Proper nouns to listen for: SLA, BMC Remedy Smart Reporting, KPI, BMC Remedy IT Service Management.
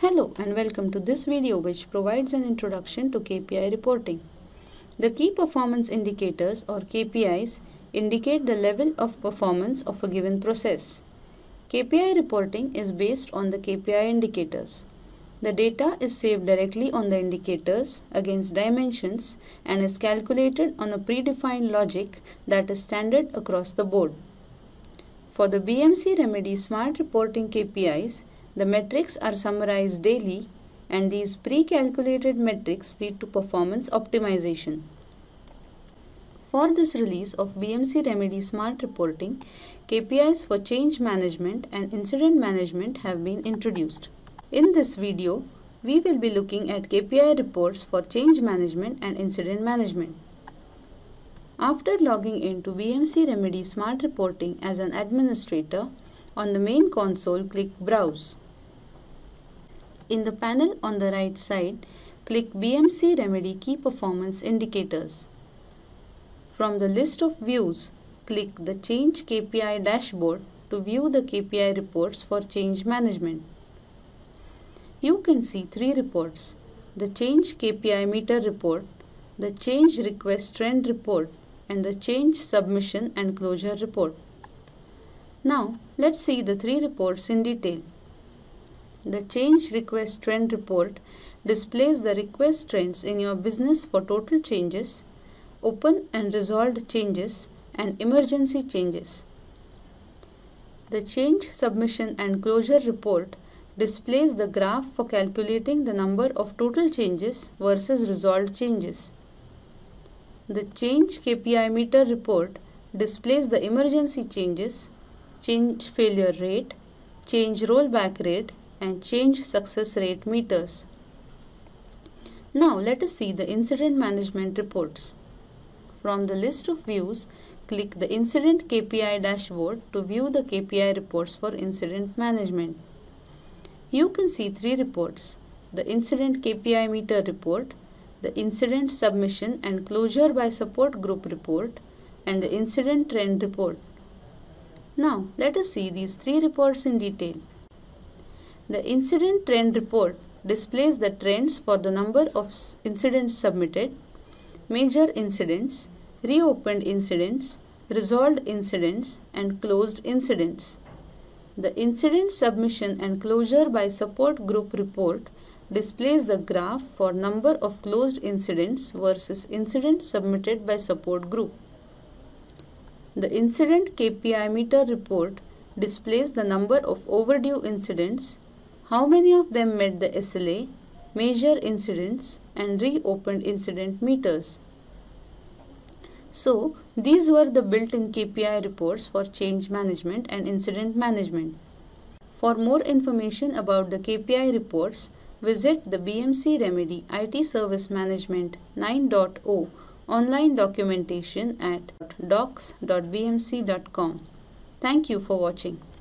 Hello and welcome to this video, which provides an introduction to KPI reporting. The key performance indicators or KPIs indicate the level of performance of a given process. KPI reporting is based on the KPI indicators. The data is saved directly on the indicators against dimensions and is calculated on a predefined logic that is standard across the board. For the BMC Remedy Smart Reporting KPIs, the metrics are summarized daily, and these pre-calculated metrics lead to performance optimization. For this release of BMC Remedy Smart Reporting, KPIs for change management and incident management have been introduced. In this video, we will be looking at KPI reports for change management and incident management. After logging into BMC Remedy Smart Reporting as an administrator, on the main console, click Browse. In the panel on the right side, click BMC Remedy Key Performance Indicators. From the list of views, click the Change KPI Dashboard to view the KPI reports for change management. You can see three reports: the Change KPI Meter Report, the Change Request Trend Report, and the Change Submission and Closure Report. Now, let's see the three reports in detail. The Change Request Trend Report displays the request trends in your business for total changes, open and resolved changes, and emergency changes. The Change Submission and Closure Report displays the graph for calculating the number of total changes versus resolved changes. The Change KPI Meter Report displays the emergency changes, change failure rate, change rollback rate, and change success rate meters. Now let us see the incident management reports. From the list of views, click the Incident KPI Dashboard to view the KPI reports for incident management. You can see three reports: the Incident KPI Meter Report, the Incident Submission and Closure by Support Group Report, and the Incident Trend Report. Now, let us see these three reports in detail. The Incident Trend Report displays the trends for the number of incidents submitted, major incidents, reopened incidents, resolved incidents, and closed incidents. The Incident Submission and Closure by Support Group Report displays the graph for number of closed incidents versus incidents submitted by support group. The Incident KPI Meter Report displays the number of overdue incidents, how many of them met the SLA, major incidents, and reopened incident meters. So, these were the built-in KPI reports for change management and incident management. For more information about the KPI reports, visit the BMC Remedy IT Service Management 9.0 online documentation at docs.bmc.com. Thank you for watching.